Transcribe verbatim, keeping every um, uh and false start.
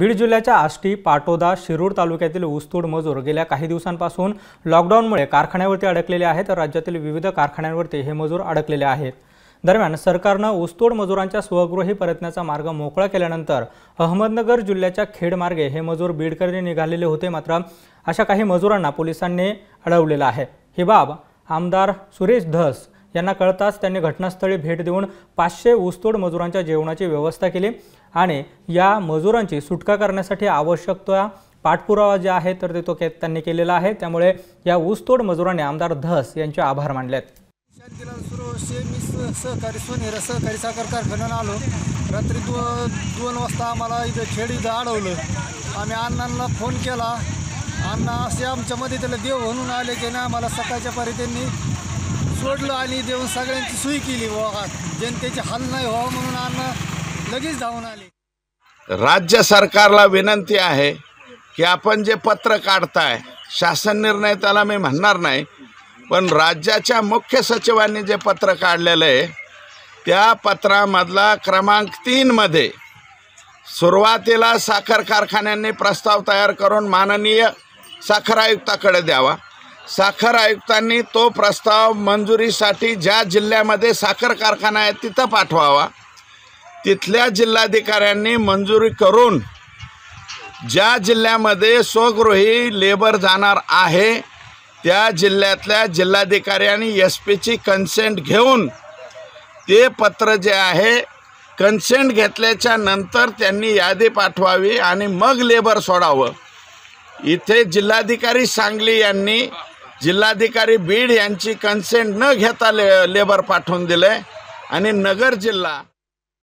बीड जिल्ह्याच्या आष्टी, पाटोदा, शिरूर तालुक्यातील ऊसतोड मजूर गेल्या काही दिवसांपासून लॉकडाऊनमुळे कारखान्यावरती अडकलेले आहेत। तर राज्यातील विविध कारखान्यांवरती हे मजूर अडकलेले आहेत। दरम्यान सरकारने ऊसतोड मजुरांच्या स्वगृही परतण्याचा मार्ग मोकळा केल्यानंतर अहमदनगर जिल्ह्याच्या खेड मार्गे हे मजूर बीडकडे निघालेले होते, मात्र अशा काही मजुरांना पोलिसांनी अडवलेले आहे। ही बाब आमदार सुरेश धस यांना कळताच त्यांनी घटनास्थळी भेट देऊन पाचशे ऊसतोड मजुरांच्या जेवणाची व्यवस्था केली आणि या मजुरांची सुटका करण्यासाठी आवश्यक तो पाठपुरावा जे आहे तर ते तो त्यांनी केलेला आहे। त्यामुळे या ऊसतोड मजुरांनी आमदार धस यांचे आभार मानलेत। सहकारी सोनेरा सहकारी साखर कारखान्याला आलो, रात्री दो दोन वाजता आम्हाला इथं खेड इथं अडवलं। आम्ही अण्णांना फोन केला, अण्णा असे आमच्या मदतीला देव म्हणून आले की ना, आम्हाला सकाळच्या पारी त्यांनी सोडलं आणि देऊन सगळ्यांची सोय केली व जनतेची हाल नाही व्हावं म्हणून अण्णा लगेच धावून आले। राज्य सरकारला विनंती आहे की आपण जे पत्र काढताय, शासन निर्णय त्याला मी म्हणणार नाही, पण राज्याच्या मुख्य सचिवांनी जे पत्र काढलेलं आहे त्या पत्रामधला क्रमांक तीन मध्ये सुरुवातीला साखर कारखान्यांनी प्रस्ताव तयार करून माननीय साखर आयुक्ताकडे द्यावा। साखर आयुक्तांनी तो प्रस्ताव मंजुरीसाठी ज्या जिल्ह्यामध्ये साखर कारखाना आहे तिथं पाठवावा, तिथल्या जिल्हाधिकाऱ्यांनी मंजुरी करून ज्या जिल्ह्यामध्ये स्वगृही लेबर जाणार आहे त्या जिल्ह्यातल्या जिल्हाधिकारी आणि एस पीची कन्सेंट घेऊन ते पत्र जे आहे कन्सेंट घेतल्याच्या नंतर त्यांनी यादी पाठवावी आणि मग लेबर सोडावं। इथे जिल्हाधिकारी सांगली यांनी जिल्हाधिकारी बीड यांची कन्सेंट न घेता ले लेबर पाठवून दिले आणि नगर जिल्हा